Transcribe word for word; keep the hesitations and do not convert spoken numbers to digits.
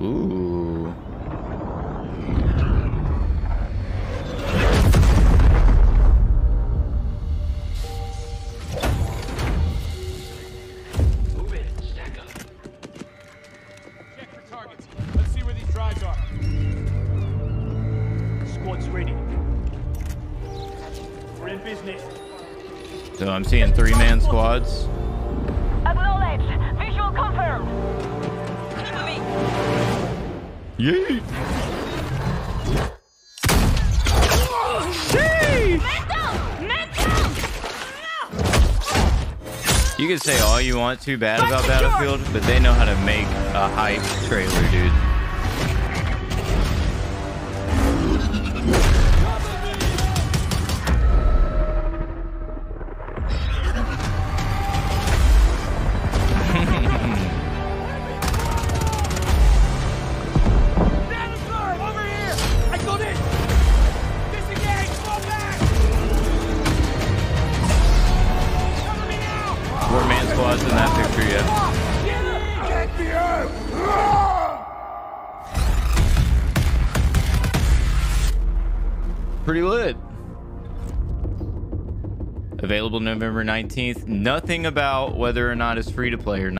Ooh. Move it, stack up. Check for targets. Let's see where these drives are. Squad's ready. We're in business. So I'm seeing three-man squads. Acknowledge. Visual confirmed. Cover me. Yeet. You can say all you want to bad about Battlefield, but they know how to make a hype trailer, dude. Pretty lit. Available November nineteenth. Nothing about whether or not it's free to play or not.